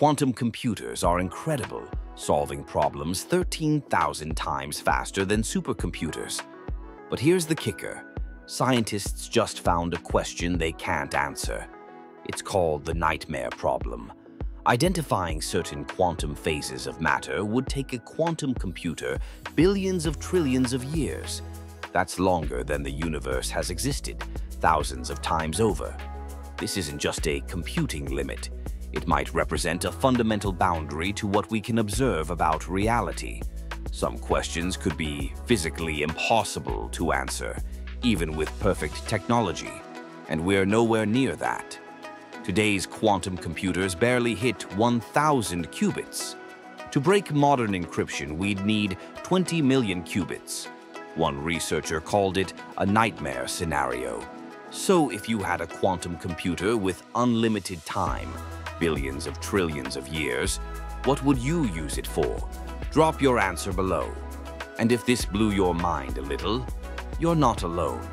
Quantum computers are incredible, solving problems 13,000 times faster than supercomputers. But here's the kicker. Scientists just found a question they can't answer. It's called the nightmare problem. Identifying certain quantum phases of matter would take a quantum computer billions of trillions of years. That's longer than the universe has existed, thousands of times over. This isn't just a computing limit. It might represent a fundamental boundary to what we can observe about reality. Some questions could be physically impossible to answer, even with perfect technology, and we're nowhere near that. Today's quantum computers barely hit 1,000 qubits. To break modern encryption, we'd need 20 million qubits. One researcher called it a nightmare scenario. So if you had a quantum computer with unlimited time, billions of trillions of years, what would you use it for? Drop your answer below. And if this blew your mind a little, you're not alone.